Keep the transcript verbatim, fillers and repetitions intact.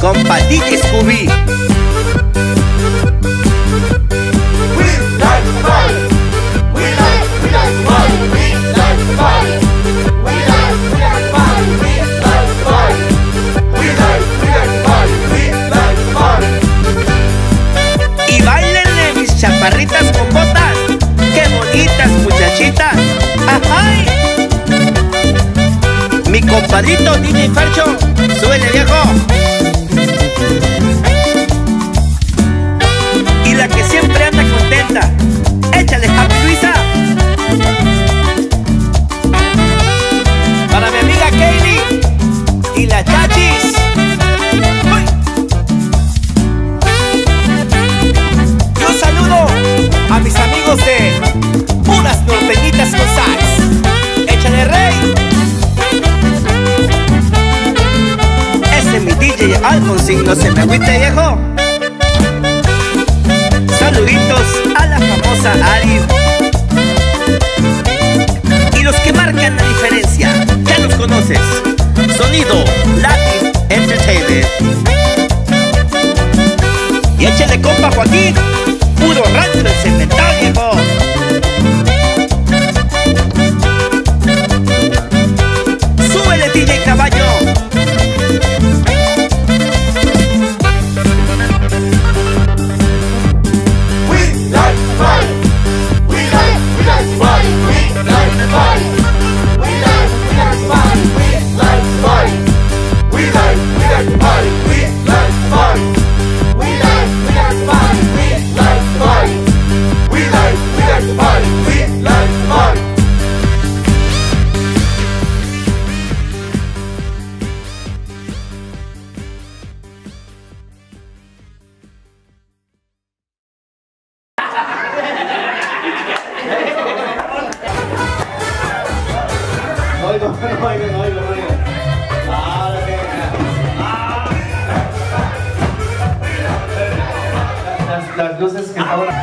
Compa Dicky Scooby. No se me agüite, viejo. Saluditos a la famosa Aris y los que marcan la diferencia. Ya los conoces. Sonido Latin Entertainment. Y échale, compa Joaquín, puro rancho en cemental, viejo. Súbele, D J Caballo. Las luces que ahora...